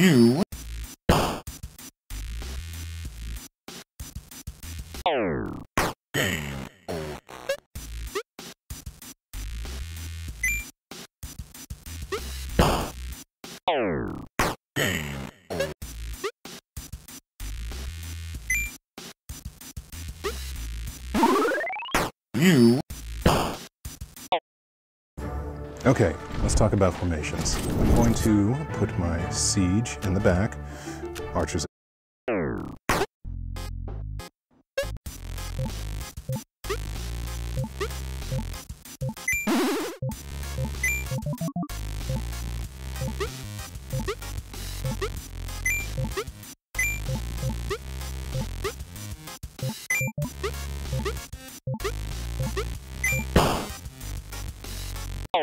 you. Game. Game. You. Okay, let's talk about formations. I'm going to put my siege in the back, archers. Game. Game. Game. Game. Game. Game.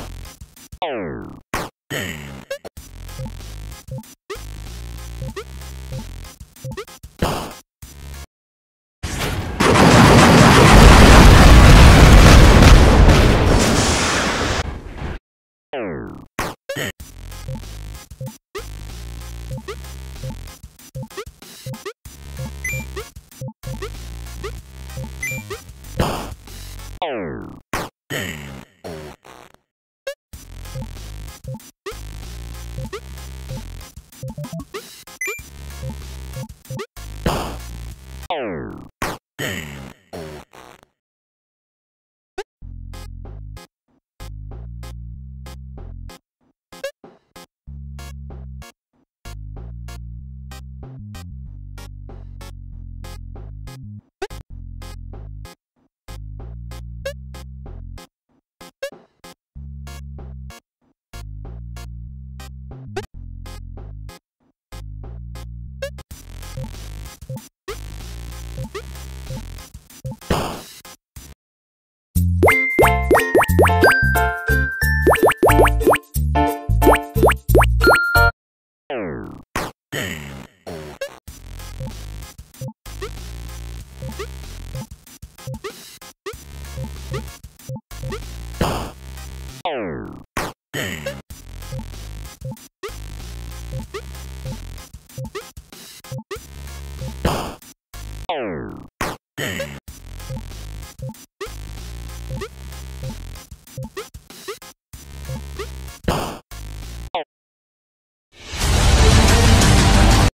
Game. Game. Game. Game. Game.